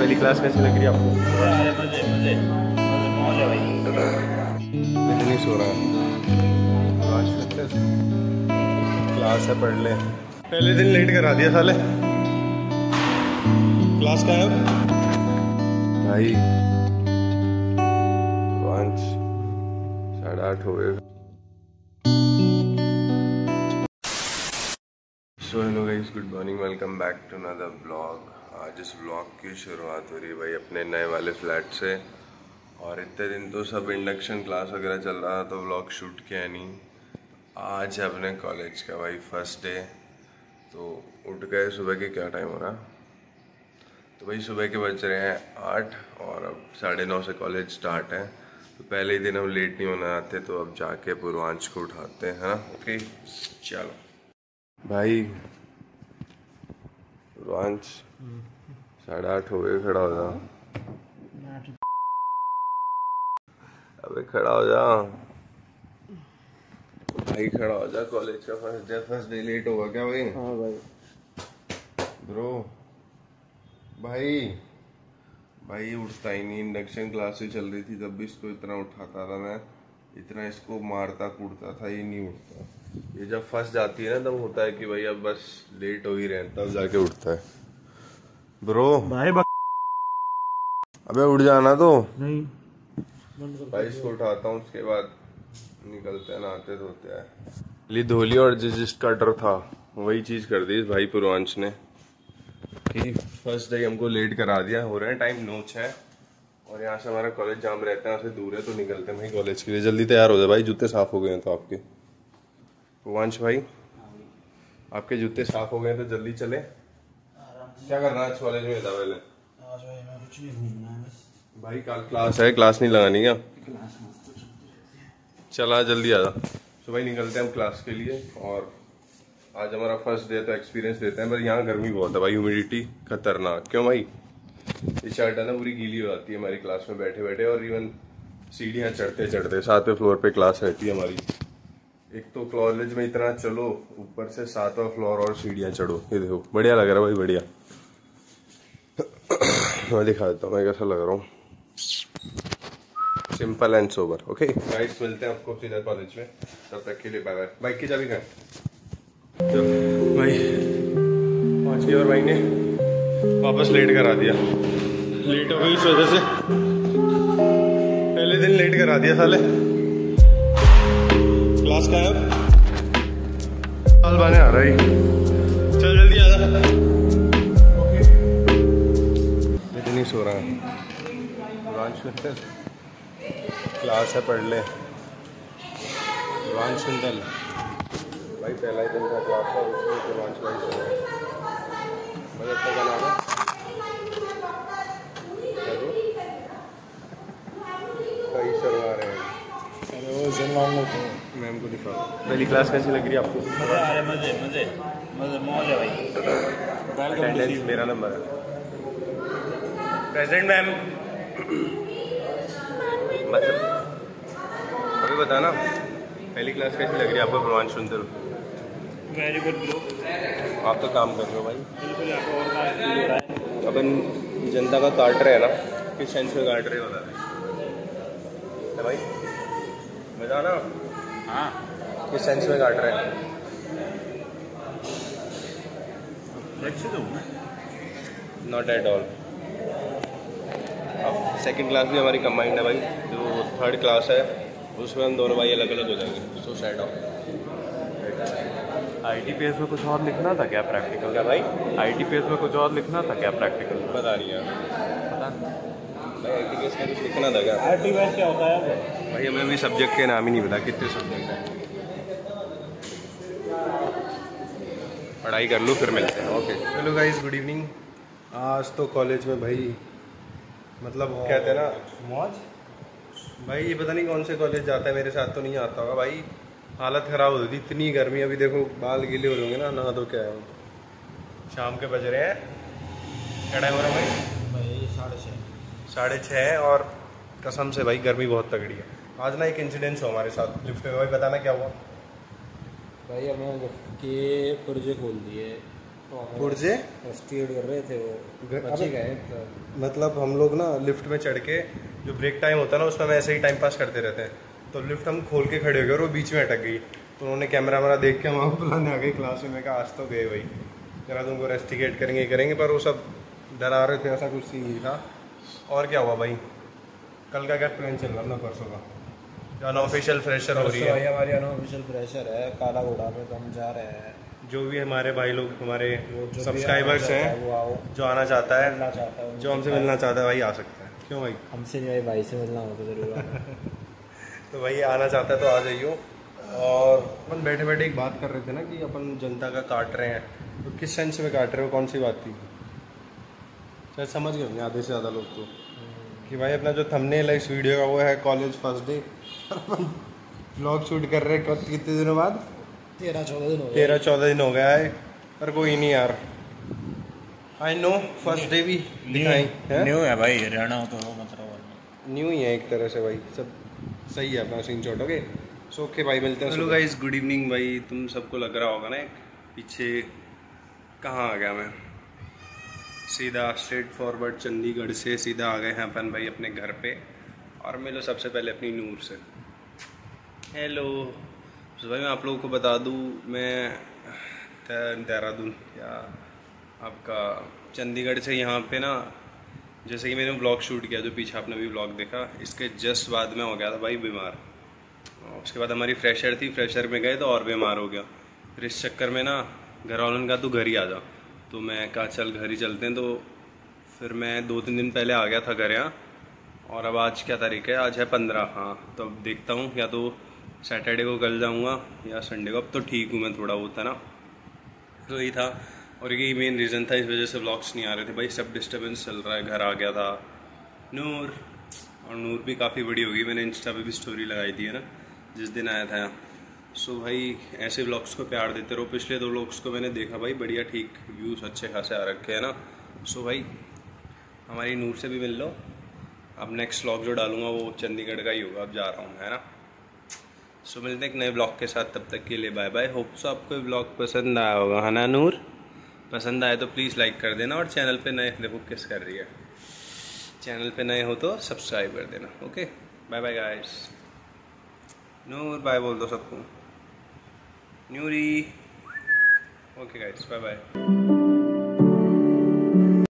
पहली क्लास कैसी लग रही है आपको? नहीं सो रहा है आज, क्लास है पढ़ ले। पहले दिन लेट करा दिया साले। क्लास का है भाई 5:30 हो गए। So hello guys, good morning, welcome back to another blog. आज इस ब्लॉग की शुरुआत हो रही है भाई अपने नए वाले फ्लैट से। और इतने दिन तो सब इंडक्शन क्लास वगैरह चल रहा था तो ब्लॉग शूट किया नहीं। आज है अपने कॉलेज का भाई फर्स्ट डे, तो उठ गए। सुबह के क्या टाइम हो रहा, तो भाई सुबह के बज रहे हैं 8 और अब 9:30 से कॉलेज स्टार्ट है। तो पहले ही दिन हम लेट नहीं होना आते, तो अब जाके पूर्वांश को उठाते हैं ना। ओके चलो भाई। रोंच 8:30 हो गए, खड़ा हो जा। अबे खड़ा हो जा भाई, खड़ा हो जा। कॉलेज का फर्स्ट डे लेट होगा क्या भाई? हाँ भाई ब्रो, भाई भाई उठता ही नहीं। इंडक्शन क्लास से चल रही थी तब भी इसको इतना उठाता था मैं, इतना इसको मारता कूटता था, ये नहीं उठता। ये जब फंस जाती है ना तब होता है कि भाई अब बस लेट हो ही रहे हैं, तब जाके उठता है। ब्रो भाई अबे उठ जाना तो। नहीं भाई इसको उठाता हूँ, उसके बाद निकलते हैं, नहाते धोते हैं। ली धोली और जिसका डर था वही चीज कर दी भाई पूर्वांश ने। फर्स्ट डे हमको लेट करा दिया। हो रहा है टाइम 9:06 और यहाँ से हमारा कॉलेज जाम रहता है, यहाँ से दूर है तो निकलते हैं भाई कॉलेज के लिए। जल्दी तैयार हो जाए भाई, जूते साफ हो गए हैं तो आपके। पूर्वांश भाई आपके जूते साफ हो गए हैं तो जल्दी चले। क्या करना आज कॉलेज में? पहले भाई कल क्लास है, क्लास नहीं लगानी क्या? चला जल्दी आ जा। तो भाई निकलते हैं हम क्लास के लिए। और आज हमारा फर्स्ट डे तो एक्सपीरियंस देते हैं, पर यहाँ गर्मी बहुत है भाई, ह्यूमिडिटी खतरनाक। क्यों भाई? ये शर्ट है ना पूरी गीली हो जाती है हमारी क्लास में बैठे बैठे, और इवन सीढ़ियाँ चढ़ते चढ़ते। 7वें फ्लोर पे क्लास रहती है हमारी। एक तो कॉलेज में इतना चलो, ऊपर से 7वां फ्लोर और सीढ़ियाँ चढ़ो। ये देखो बढ़िया लग रहा है भाई, बढ़िया। मैं दिखा देता हूँ मैं कैसा लग रहा हूँ। Simple and sober. Okay guys, मिलते हैं आपको सीधा कॉलेज में, तब तक के लिए बाय बाय। बाइक की चाबी कहाँ? भाई पहुँच गए और भाई ने वापस लेट करा दिया। लेट हो गई इस वजह से, पहले दिन लेट करा दिया साले। क्लास का है साल बने आ रही। चल जल्दी आ जा। लेकिन नहीं सो रहा है रांच सुनते, क्लास है पढ़ ले। रांच सुंदल भाई पहला ही दिन का क्लास है, उसमें रांच भाई सो रहा है। मैम को दिखा। पहली क्लास कैसी लग रही है आपको? मजे मजे मजे मौज है भाई। अटेंडेंस मेरा नंबर है। प्रेजेंट मैम अभी बताना, पहली क्लास कैसी लग रही है आपको? प्रवान सुंदर वेरी गुड ब्रो। आप तो काम कर रहे हो भाई, अपन जनता का काट रहे हैं ना, किस सेंस में काट रहे हो भाई? मजा ना? हाँ किस सेंस में काट रहे हैं? Not at all. अब सेकेंड क्लास भी हमारी कंबाइंड है भाई, जो थर्ड क्लास है उसमें हम दोनों भाई अलग अलग हो जाएंगे। So sad of. ITPS में कुछ और लिखना था क्या प्रैक्टिकल? क्या भाई? ITPS में कुछ और लिखना था क्या प्रैक्टिकल? बता रही है भाई, ITPS में कुछ लिखना था क्या? ITPS क्या होता है भाई? हमें भी सब्जेक्ट के नाम ही नहीं पता, कितने सब्जेक्ट हैं। पढ़ाई कर लो फिर मिलते हैं। Okay hello guys, good evening. आज तो कॉलेज में भाई मतलब कहते हैं ना मौज भाई। ये पता नहीं कौन से कॉलेज जाता है, मेरे साथ तो नहीं आता होगा भाई। हालत ख़राब हो रही थी, इतनी गर्मी। अभी देखो बाल गीले हो रहे होंगे ना, नहा धो के आया हूँ। शाम के बज रहे हैं, क्या टाइम हो रहा है भाई? 6:30। और कसम से भाई गर्मी बहुत तगड़ी है। आज ना एक इंसिडेंस हो हमारे साथ लिफ्ट में भाई, बताना क्या हुआ भाई? हमें लिफ्ट के पुर्जे खोल दिए। पुर्जे स्टीयर्ड कर रहे थे वो बच गए। मतलब हम लोग ना लिफ्ट में चढ़ के जो ब्रेक टाइम होता है ना उसमें ऐसे ही टाइम पास करते रहते हैं, तो लिफ्ट हम खोल के खड़े हो गए और वो बीच में अटक गई, तो उन्होंने कैमरा वैमरा देख के हम बुलाने आ गए क्लास में। मैं कहा आज तो गए भाई, जरा तुमको रेस्टिकेट करेंगे करेंगे, पर वो सब डरा रहे थे, ऐसा कुछ सीन नहीं था। और क्या हुआ भाई, कल का क्या प्लान चल रहा है ना परसों का? अनऑफिशियल फ्रेशर हो रही है हमारी, अनऑफिशियल फ्रेशर है काला घोड़ा में, तो हम जा रहे हैं। जो भी हमारे भाई लोग हमारे सब्सक्राइबर्स हैं जो आना चाहता है, जो हमसे मिलना चाहता है भाई आ सकता है। क्यों भाई हमसे नहीं, भाई से मिलना हो तो जरूर तो भाई आना चाहता है तो आ जाइयो। और अपन बैठे बैठे एक बात कर रहे थे ना कि अपन जनता का काट रहे हैं, तो किस सेंस में काट रहे हो, कौन सी बात थी? शायद समझ गए आधे से ज़्यादा लोग तो कि भाई अपना जो थंबनेल है इस वीडियो का वो है कॉलेज फर्स्ट डे, अपन ब्लॉग शूट कर रहे हैं कितने दिनों बाद, 13-14 दिन हो गया है। पर कोई नहीं यार, आई नो फर्स्ट डे भी दिखाई न्यू है भाई, हरियाणा तो मतलब न्यू ही है एक तरह से भाई, सब सही है अपना scene shot. Okay so okay भाई, मिलते हैं। हेलो गाइस, गुड इवनिंग भाई। तुम सबको लग रहा होगा ना पीछे कहाँ आ गया मैं, सीधा स्ट्रेट फॉरवर्ड चंडीगढ़ से सीधा आ गए हैं अपन भाई अपने घर पे। और मिलो सबसे पहले अपनी नूर से। हेलो तो भाई मैं आप लोगों को बता दूँ, मैं देहरादून या आपका चंडीगढ़ से यहाँ पे ना, जैसे कि मैंने ब्लॉग शूट किया जो पीछे आपने भी ब्लॉग देखा, इसके जस्ट बाद में हो गया था भाई बीमार। उसके बाद हमारी फ्रेशर थी, फ्रेशर में गए तो और बीमार हो गया। फिर इस चक्कर में ना घर वालों ने कहा तू घर ही आ जा, तो मैं कहा चल घर ही चलते हैं। तो फिर मैं 2-3 दिन पहले आ गया था घर यहाँ। और अब आज क्या तारीख है, आज है 15। हाँ तो अब देखता हूँ या तो सैटरडे को कल जाऊँगा या संडे को। अब तो ठीक हूँ मैं थोड़ा बहुत है ना, तो यही था और यही मेन रीज़न था, इस वजह से व्लॉग्स नहीं आ रहे थे भाई। सब डिस्टर्बेंस चल रहा है, घर आ गया था नूर, और नूर भी काफ़ी बड़ी होगी, मैंने इंस्टा पे भी स्टोरी लगाई थी है ना जिस दिन आया था यहाँ। सो भाई ऐसे व्लॉग्स को प्यार देते रहो। पिछले 2 व्लॉग्स को मैंने देखा भाई, बढ़िया ठीक व्यूज़ अच्छे खासे आ रखे हैं ना। सो भाई हमारी नूर से भी मिल लो। अब नेक्स्ट व्लॉग जो डालूँगा वो चंडीगढ़ का ही होगा, अब जा रहा हूँ है ना। सो मिलते हैं एक नए व्लॉग के साथ, तब तक के लिए बाय बाय। होप सो आपको ये व्लॉग पसंद आया होगा है ना। नूर पसंद आए तो प्लीज़ लाइक कर देना, और चैनल पर नए, देखो किस कर रही है, चैनल पर नए हो तो सब्सक्राइब कर देना। Okay bye bye guys. Noor bye बोल दो सबको, न्यूरी। Okay guys bye bye.